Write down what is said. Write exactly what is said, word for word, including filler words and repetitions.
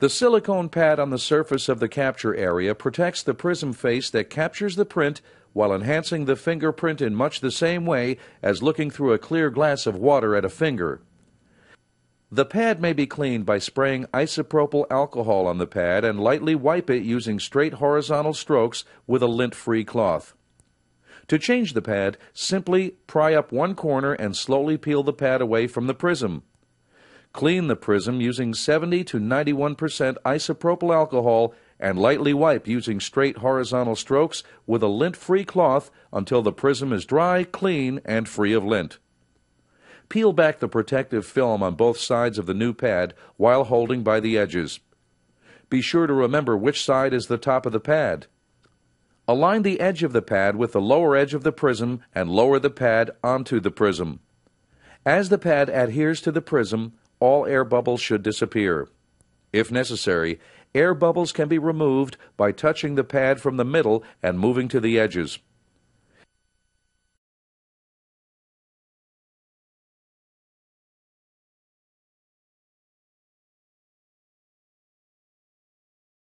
The silicone pad on the surface of the capture area protects the prism face that captures the print while enhancing the fingerprint in much the same way as looking through a clear glass of water at a finger. The pad may be cleaned by spraying isopropyl alcohol on the pad and lightly wipe it using straight horizontal strokes with a lint-free cloth. To change the pad, simply pry up one corner and slowly peel the pad away from the prism. Clean the prism using seventy to ninety-one percent isopropyl alcohol and lightly wipe using straight horizontal strokes with a lint-free cloth until the prism is dry, clean, and free of lint. Peel back the protective film on both sides of the new pad while holding by the edges. Be sure to remember which side is the top of the pad. Align the edge of the pad with the lower edge of the prism and lower the pad onto the prism. As the pad adheres to the prism, all air bubbles should disappear. If necessary, air bubbles can be removed by touching the pad from the middle and moving to the edges.